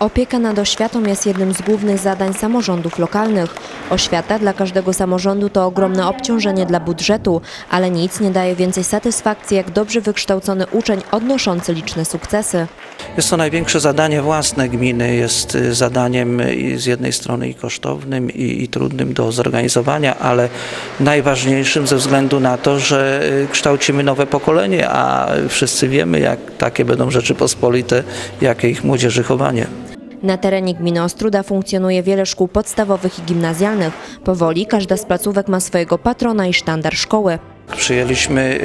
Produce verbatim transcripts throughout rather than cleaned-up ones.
Opieka nad oświatą jest jednym z głównych zadań samorządów lokalnych. Oświata dla każdego samorządu to ogromne obciążenie dla budżetu, ale nic nie daje więcej satysfakcji jak dobrze wykształcony uczeń odnoszący liczne sukcesy. Jest to największe zadanie własne gminy, jest zadaniem z jednej strony i kosztownym i, i trudnym do zorganizowania, ale najważniejszym ze względu na to, że kształcimy nowe pokolenie, a wszyscy wiemy, jak takie będą Rzeczypospolite, jakie ich młodzieży chowanie. Na terenie gminy Ostróda funkcjonuje wiele szkół podstawowych i gimnazjalnych. Powoli każda z placówek ma swojego patrona i sztandar szkoły. Przyjęliśmy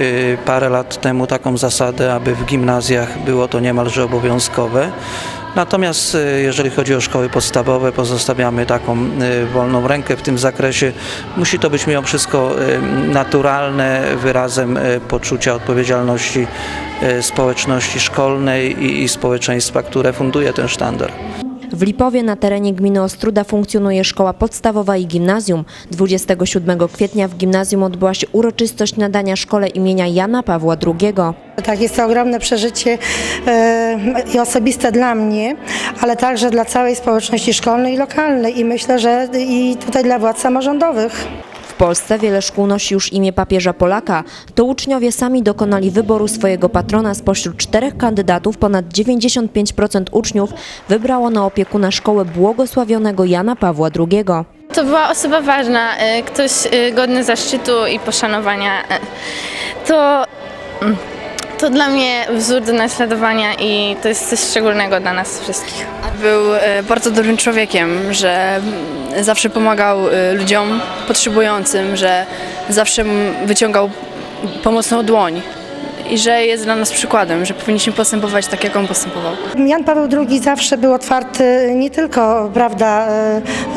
parę lat temu taką zasadę, aby w gimnazjach było to niemalże obowiązkowe. Natomiast jeżeli chodzi o szkoły podstawowe, pozostawiamy taką wolną rękę w tym zakresie. Musi to być mimo wszystko naturalne, wyrazem poczucia odpowiedzialności społeczności szkolnej i społeczeństwa, które funduje ten sztandar. W Lipowie na terenie gminy Ostróda funkcjonuje szkoła podstawowa i gimnazjum. dwudziestego siódmego kwietnia w gimnazjum odbyła się uroczystość nadania szkole imienia Jana Pawła drugiego. Tak, jest to ogromne przeżycie i osobiste dla mnie, ale także dla całej społeczności szkolnej i lokalnej i myślę, że i tutaj dla władz samorządowych. W Polsce wiele szkół nosi już imię papieża Polaka. To uczniowie sami dokonali wyboru swojego patrona. Spośród czterech kandydatów ponad dziewięćdziesiąt pięć procent uczniów wybrało na opiekuna szkoły błogosławionego Jana Pawła drugiego. To była osoba ważna, ktoś godny zaszczytu i poszanowania. To, to dla mnie wzór do naśladowania i to jest coś szczególnego dla nas wszystkich. Był bardzo dobrym człowiekiem, że zawsze pomagał ludziom potrzebującym, że zawsze wyciągał pomocną dłoń i że jest dla nas przykładem, że powinniśmy postępować tak, jak on postępował. Jan Paweł drugi zawsze był otwarty nie tylko, prawda,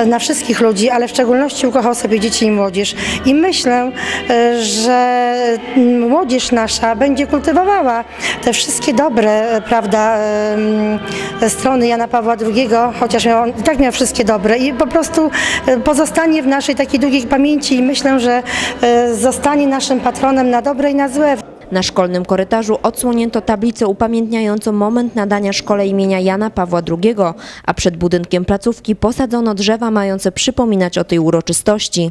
na wszystkich ludzi, ale w szczególności ukochał sobie dzieci i młodzież. I myślę, że młodzież nasza będzie kultywowała te wszystkie dobre, prawda, strony Jana Pawła drugiego, chociaż miał, on i tak miał wszystkie dobre i po prostu pozostanie w naszej takiej długiej pamięci i myślę, że zostanie naszym patronem na dobre i na złe. Na szkolnym korytarzu odsłonięto tablicę upamiętniającą moment nadania szkole imienia Jana Pawła drugiego, a przed budynkiem placówki posadzono drzewa mające przypominać o tej uroczystości.